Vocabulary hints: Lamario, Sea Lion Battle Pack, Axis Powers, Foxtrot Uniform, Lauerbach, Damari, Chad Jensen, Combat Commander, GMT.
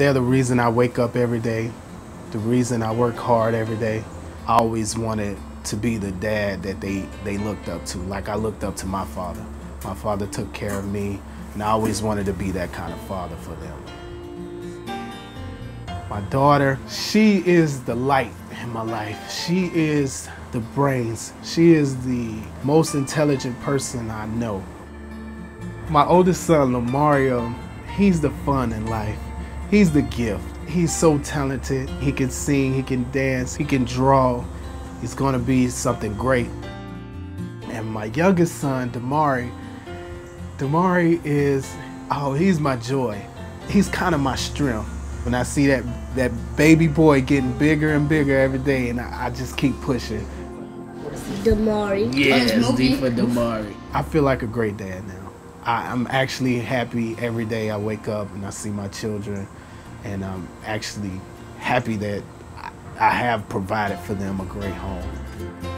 They're the reason I wake up every day, the reason I work hard every day. I always wanted to be the dad that they looked up to, like I looked up to my father. My father took care of me, and I always wanted to be that kind of father for them. My daughter, she is the light in my life. She is the brains. She is the most intelligent person I know. My oldest son, Lamario, he's the fun in life. He's the gift. He's so talented. He can sing, he can dance, he can draw. He's gonna be something great. And my youngest son, Damari, is, oh, he's my joy. He's kind of my strength. When I see that baby boy getting bigger and bigger every day, and I just keep pushing. Damari. Yes, D for Damari. I feel like a great dad now. I'm actually happy every day I wake up and I see my children, and I'm actually happy that I have provided for them a great home.